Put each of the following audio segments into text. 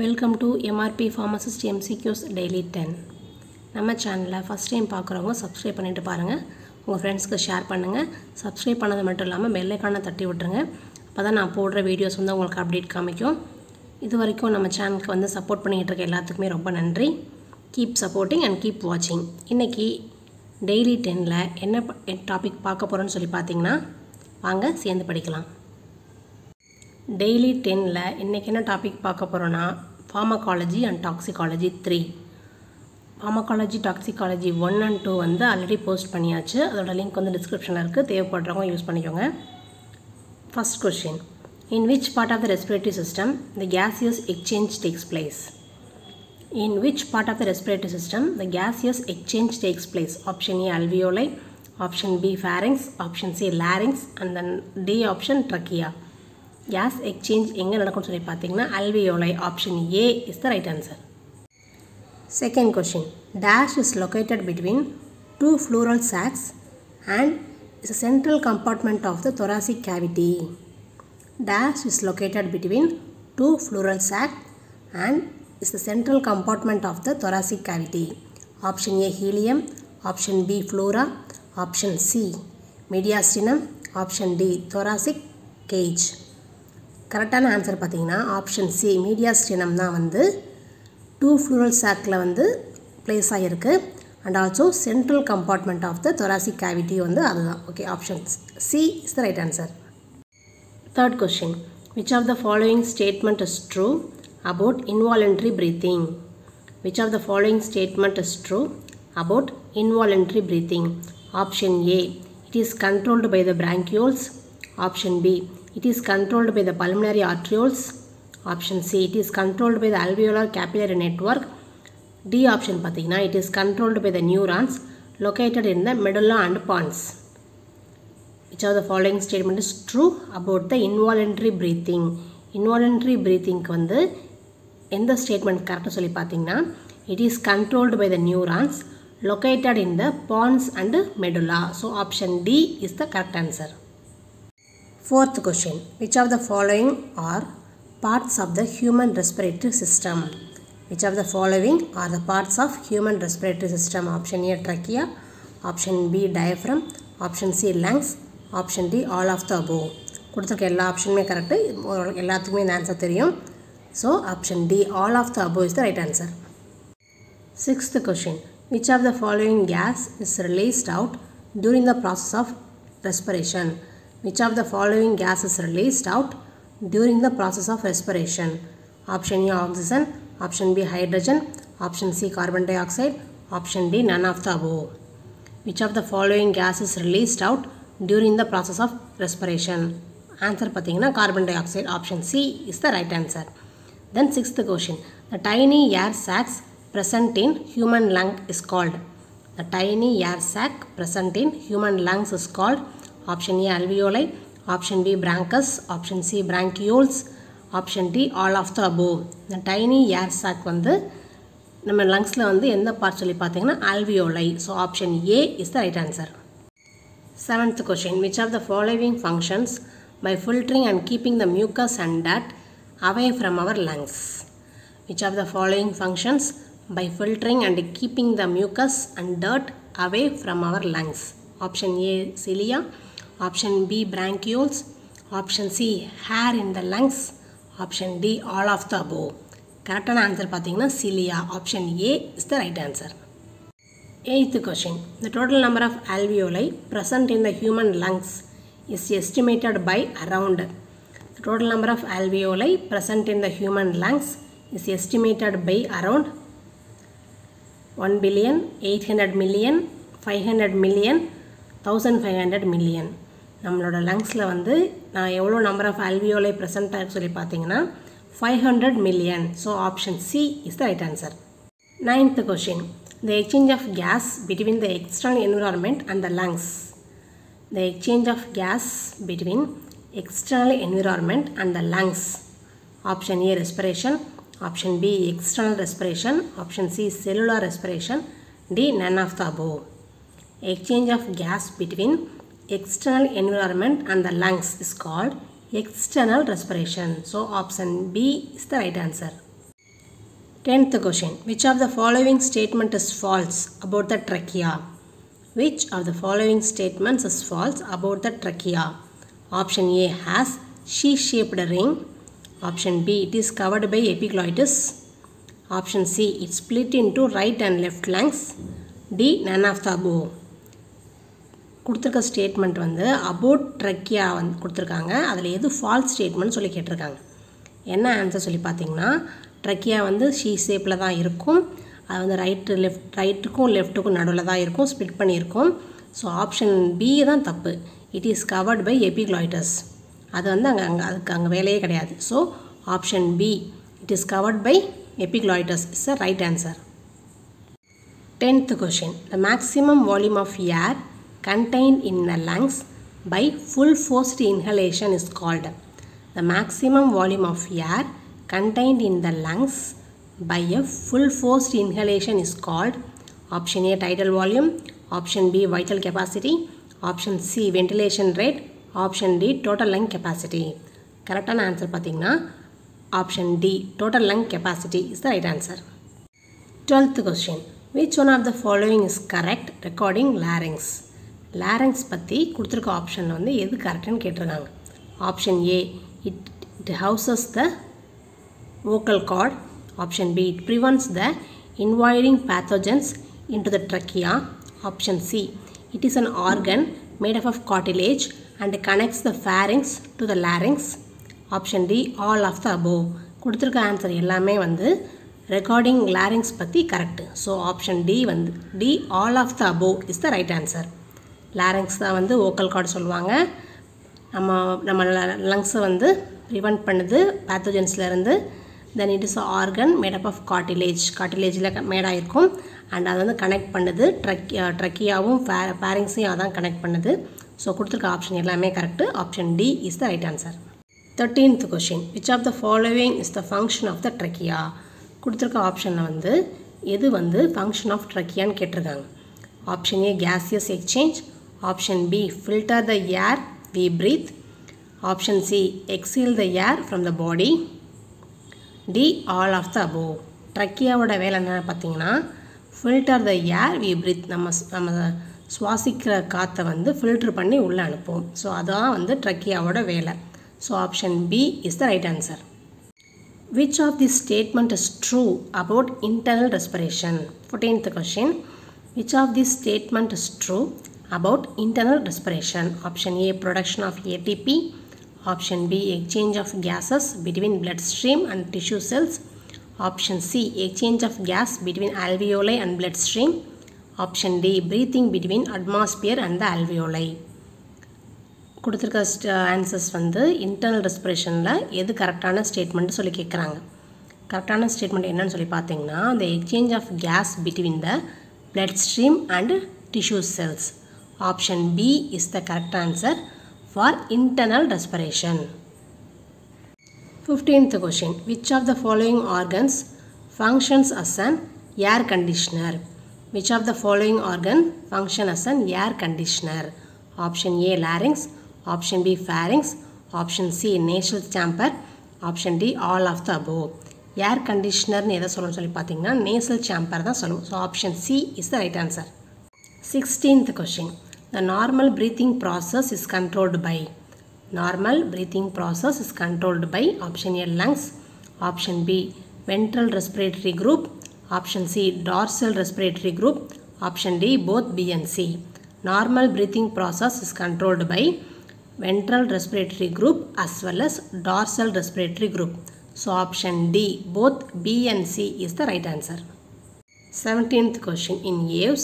Welcome to MRP Pharmacist MCQ's Daily 10. நம்ம சேனலை first time பார்க்குறவங்க சப்ஸ்கிரைப் பண்ணிட்டு பாருங்க. உங்க ஃப்ரெண்ட்ஸ்க்கு ஷேர் பண்ணுங்க. சப்ஸ்கிரைப் பண்ணது மட்டும் இல்லாம பெல் ஐகானை தட்டி விட்டுருங்க. அப்பதான் நான் போடுற வீடியோஸ் வந்து உங்களுக்கு அப்டேட் காமிக்கும். இது வரைக்கும் நம்ம சேனலுக்கு வந்து சப்போர்ட் பண்ணிட்டு இருக்க எல்லாத்துக்குமே ரொம்ப நன்றி. கீப் சப்போர்ட்டிங் அண்ட் கீப் வாட்சிங். இன்னைக்கு டெய்லி 10ல என்ன டாபிக் பார்க்க போறோம்னு சொல்லி பாத்தீங்கன்னா வாங்க சேர்ந்து படிக்கலாம். Daily 10ல இன்னைக்கு என்ன டாபிக் பார்க்க போறோம்னா Pharmacology and Toxicology 3. Pharmacology Toxicology 1 and 2 வந்து ஆல்ரெடி போஸ்ட் பண்ணியாச்சு. அதோட லிங்க் வந்து டிஸ்கிரிப்ஷன்ல இருக்கு. தேவைப்படுறவங்க யூஸ் பண்ணிக்கோங்க. First question. In which part of the respiratory system the gaseous exchange takes place? In which part of the respiratory system the gaseous exchange takes place? Option A alveoli, option B pharynx, option C larynx and then D option trachea. Gas exchange எங்க நடக்கும்னு சொல்லி பாத்தீங்கன்னா alveoli option A is the right answer. Second question. Dash is located between two pleural sacs and is a central compartment of the thoracic cavity. Dash is located between two pleural sacs and is the central compartment of the thoracic cavity. Option A helium, option B pleura, option C mediastinum, option D thoracic cage. கரெக்டான answer பார்த்தீங்கன்னா option C mediastinum தான் வந்து two pleural சாக்ல வந்து place ஆகிருக்கு and also central compartment of the thoracic cavity வந்து அதுதான். Okay, option C is the right answer. Third question. Which of the following statement is true about involuntary breathing? Which of the following statement is true about involuntary breathing? Option A it is controlled by the bronchioles, option B it is controlled by the pulmonary arterioles, option C it is controlled by the alveolar capillary network, D option pathina it is controlled by the neurons located in the medulla and pons. Which of the following statement is true about the involuntary breathing? Involuntary breathing வந்து எந்த statement கரெக்ட்டா சொல்லி பாத்தீங்கன்னா it is controlled by the neurons located in the pons and medulla. So option D is the correct answer. Fourth question. Which of the following are parts of the human respiratory system? Which of the following are the parts of human respiratory system? Option A trachea, option B diaphragm, option C lungs, option D all of the above. கொடுத்துக்க எல்லா ஆப்ஷனுமே correct. எல்லாத்துக்குமே இந்த answer தெரியும். So option D all of the above is the right answer. Sixth question. Which of the following gas is released out during the process of respiration? Which of the following gas is released out during the process of respiration? Option A oxygen, option B hydrogen, option C carbon dioxide, option D none of the above. Which of the following gas is released out during the process of respiration? Answer pathina carbon dioxide, option C is the right answer. Then sixth question. The tiny air sacs present in human lung is called. The tiny air sac present in human lungs is called. Option A alveoli, option B bronchus, option C bronchioles, option D all of the above. The tiny air sac வந்து நம்ம லங்ஸ்ல வந்து எந்த part சொல்லி பாத்தீங்கன்னா alveoli. So option A is the right answer. Seventh question. Which of the following functions by filtering and keeping the mucus and dirt away from our lungs? Which of the following functions by filtering and keeping the mucus and dirt away from our lungs? Option A cilia, option B bronchioles, option C hair in the lungs, option D all of the above. கரெக்டான answer பாத்தீங்கன்னா cilia, option A is the right answer. Eighth question. The total number of alveoli present in the human lungs is estimated by around. The total number of alveoli present in the human lungs is estimated by around 1 billion, 800 million, 500 million, 1500 million. நம்மளோட லங்ஸில் வந்து நான் எவ்வளோ number of alveoli present ஆகிருக்கு சொல்லி பார்த்தீங்கன்னா 500 million. So option C is the right answer. Ninth question. The exchange of gas between the external environment and the lungs. The exchange of gas between external environment and the lungs. Option A respiration, option B external respiration, option C cellular respiration, D none of the above. Exchange of gas between external environment and the lungs is called external respiration. So option B is the right answer. 10th question. Which of the following statement is false about the trachea? Which of the following statements is false about the trachea? Option A, has C-shaped ring. Option B, it is covered by epiglottis. Option C, it split into right and left lungs. D, none of the above. கொடுத்துருக்க statement வந்து about trachea வந்து கொடுத்துருக்காங்க. அதில் எது false statement சொல்லி கேட்டிருக்காங்க. என்ன answer சொல்லி பார்த்தீங்கன்னா, ட்ரக்கியா வந்து ஷீ ஷேப்பில் தான் இருக்கும். அது வந்து ரைட்டுக்கும் லெஃப்ட்டுக்கும் நடுவில் தான் இருக்கும், ஸ்பிட் பண்ணியிருக்கும். ஸோ ஆப்ஷன் பி தான் தப்பு. It is covered by epiglottis. அது வந்து அதுக்கு வேலையே கிடையாது. So option B, it is covered by epiglottis is a right answer. 10th question. The maximum volume of air contained in the lungs by full forced inhalation is called. The maximum volume of air contained in the lungs by a full forced inhalation is called. Option A, tidal volume. Option B, vital capacity. Option C, ventilation rate. Option D, total lung capacity. Correct answer pathina option D, total lung capacity is the right answer. 12th question. Which one of the following is correct regarding larynx? Larynx பற்றி கொடுத்துருக்க ஆப்ஷனில் வந்து எது கரெக்டுன்னு கேட்டிருக்காங்க. Option A, it houses the vocal cord. Option B, it prevents the invading pathogens into the trachea. Option C, it is an organ made of of cartilage and connects the pharynx to the larynx. Option D, all of the above. கொடுத்துருக்க answer எல்லாமே வந்து regarding larynx பற்றி correct. So option D வந்து D, all of the above is the right answer. Larynx தான் வந்து vocal cord சொல்லுவாங்க. நம்ம லங்ஸை வந்து ப்ரிவெண்ட் பண்ணுது பேத்தோஜன்ஸ்லேருந்து. Then it is organ made up of cartilage. காட்டிலேஜில் மேடாயிருக்கும். அண்ட் அது வந்து கனெக்ட் பண்ணுது ட்ரக்கியாவும் பேரிங்ஸையும் அதான் கனெக்ட் பண்ணுது. ஸோ கொடுத்துருக்க ஆப்ஷன் எல்லாமே correct. Option D is the right answer. 13th question. Which of the following is the function of the trachea? கொடுத்துருக்க ஆப்ஷனில் வந்து எது வந்து ஃபங்க்ஷன் ஆஃப் ட்ரக்கியான்னு கேட்டிருக்காங்க. Option A, gaseous exchange. Option B, filter the air we breathe. Option C, exhale the air from the body. D, all of the above. ட்ரக்கியாவோட வேலை என்ன பார்த்தீங்கன்னா, filter the air we breathe. நம்ம சுவாசிக்கிற காற்றை வந்து ஃபில்ட்ரு பண்ணி உள்ளே அனுப்புவோம். ஸோ அதுதான் வந்து ட்ரக்கியாவோட வேலை. So option B is the right answer. Which of the statement is true about internal respiration? 14th question. Which of these statement is true about internal respiration? Option A, production of ATP. Option B, exchange of gases between bloodstream and tissue cells. Option C, exchange of gas between alveoli and bloodstream. Option D, breathing between atmosphere and the alveoli. கொடுத்திருக்க answers வந்து internal ரெஸ்பிரேஷனில் எது கரெக்டான statement சொல்லி கேட்குறாங்க. கரெக்டான statement என்னன்னு சொல்லி பார்த்தீங்கன்னா, இந்த exchange of gas between the bloodstream and tissue cells. Option B is the correct answer for internal respiration. 15th question. Which of the following organs functions as an air conditioner? Which of the following organ function as an air conditioner? Option A, larynx. Option B, pharynx. Option C, nasal chamber. Option D, all of the above. Air கண்டிஷ்னர்னு எதை சொல்லணும்னு சொல்லி பார்த்தீங்கன்னா, nasal chamber தான் சொல்லணும். So option C is the right answer. 16th question. The normal breathing process is controlled by. Normal breathing process is controlled by. Option A, lungs. Option B, ventral respiratory group. Option C, dorsal respiratory group. Option D, both B and C. Normal breathing process is controlled by ventral respiratory group as well as dorsal respiratory group. So option D, both B and C is the right answer. 17th question. In aves,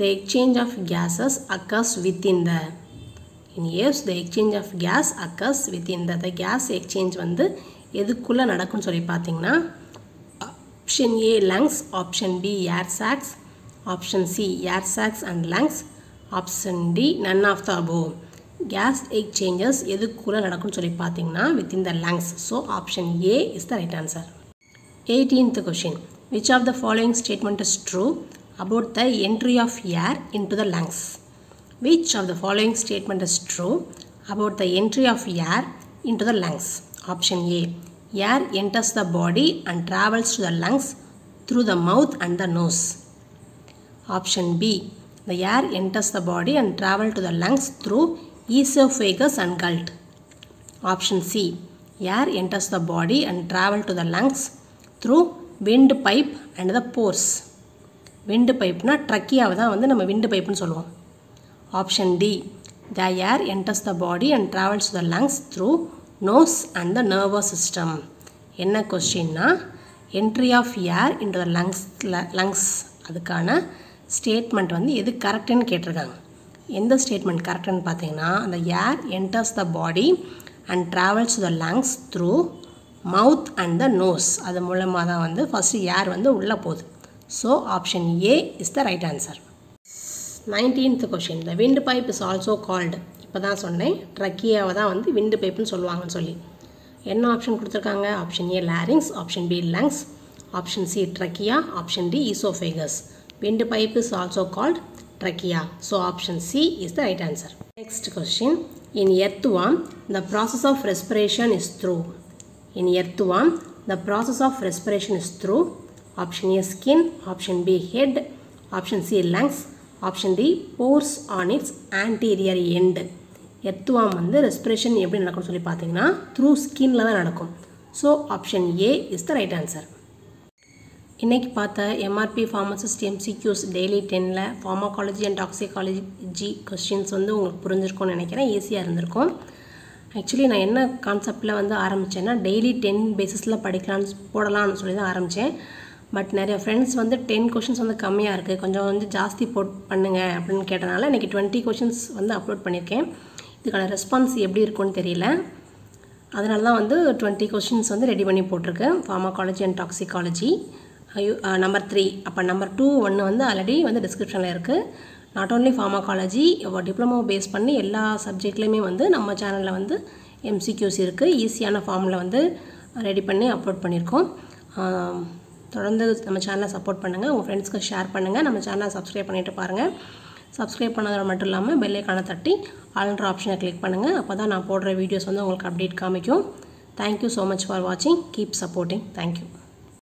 the exchange of gases occurs within the. In aves, the exchange of gas occurs within the. The gas exchange வந்து எதுக்குள்ள நடக்கும்னு சொல்லி பார்த்தீங்கன்னா, option A, lungs. Option B, air sacs. Option C, air sacs and lungs. Option D, none of the above. Gas exchanges எதுக்குள்ளே நடக்கும்னு சொல்லி பார்த்தீங்கன்னா, within the lungs. So option A is the right answer. 18th question. Which of the following statement is true about the entry of air in to the lungs? Which of the following statement is true about the entry of air in to the lungs? Option A, Air enters the body and travels to the lungs through the mouth and the nose. Option B. The air enters the body and travels to the lungs through esophagus and gullet. Option C. Air enters the body and travels to the lungs through windpipe and the pores. Windpipe na trachea avadha vandu nama windpipe nu solluvom. Option D. The air enters the body and travels to the lungs through nose and the nervous system. Enna question na entry of air into the lungs adukana statement vandu edu correct nu ketirukanga. Endha statement correct nu pathina the air enters the body and travels to the lungs through mouth and the nose. Adu moolama da vandu first air vandu ulla podu. So option A is the right answer. 19th question. The windpipe is also called. இப்பதான் சொன்னேன் ட்ரக்கியாவை தான் வந்து wind pipe னு சொல்வாங்கன்னு சொல்லி. என்ன option கொடுத்திருக்காங்க? Option A larynx, option B lungs, option C trachea, option D esophagus. Wind pipe is also called trachea. So option C is the right answer. Next question. In earthworm, the process of respiration is through. In earthworm, the process of respiration is through. Option A skin, option B head, option C lungs, option D pores on its anterior end. Earthworm வந்து respiration எப்படி நடக்கும் சொல்லி பார்த்தீங்கன்னா through skinல தான் நடக்கும். So option A is the right answer. இன்னைக்கு பார்த்த MRP Pharmacist MCQ's daily 10ல Pharmacology and Toxicology questions வந்து உங்களுக்கு புரிஞ்சிருக்கும்னு நினைக்கிறேன். ஈஸியாக இருந்திருக்கும். ஆக்சுவலி நான் என்ன கான்செப்டில் வந்து ஆரம்பிச்சேன்னா டெய்லி 10 பேசிஸில் படிக்கலாம்னு போடலாம்னு சொல்லி தான் ஆரம்பித்தேன். பட் நிறைய ஃப்ரெண்ட்ஸ் வந்து 10 questions வந்து கம்மியாக இருக்குது, கொஞ்சம் வந்து ஜாஸ்தி பண்ணுங்க அப்படின்னு கேட்டனால இன்றைக்கி 20 questions வந்து அப்லோட் பண்ணியிருக்கேன். இதுக்கான ரெஸ்பான்ஸ் எப்படி இருக்குன்னு தெரியல, அதனால தான் வந்து 20 questions வந்து ரெடி பண்ணி போட்டிருக்கேன். ஃபார்மாகாலஜி அண்ட் டாக்ஸிகாலஜி நம்பர் 3, அப்போ நம்பர் 2, 1 வந்து ஆல்ரெடி வந்து டிஸ்கிரிப்ஷனில் இருக்குது. Not only pharmacology, diploma base பண்ணி எல்லா சப்ஜெக்ட்லேயுமே வந்து நம்ம சேனலில் வந்து MCQs இருக்குது. ஈஸியான ஃபார்மில் வந்து ரெடி பண்ணி அப்லோட் பண்ணியிருக்கோம். தொடர்ந்து நம்ம சேனலை சப்போர்ட் பண்ணுங்கள், உங்கள் ஃப்ரெண்ட்ஸ்க்கு ஷேர் பண்ணுங்கள், நம்ம சேனலை சப்ஸ்கிரைப் பண்ணிவிட்டு பாருங்கள். சப்ஸ்கிரைப் பண்ணதோட மட்டும் இல்லாமல் பெல் ஐக்கானை தட்டி ஆல்ன்ற ஆப்ஷனை கிளிக் பண்ணுங்கள், அப்போ தான் நான் போடுற வீடியோஸ் வந்து உங்களுக்கு அப்டேட் காமிக்கும். தேங்க்யூ ஸோ மச் ஃபார் வாட்சிங், கீப் சப்போர்ட்டிங், தேங்க்யூ.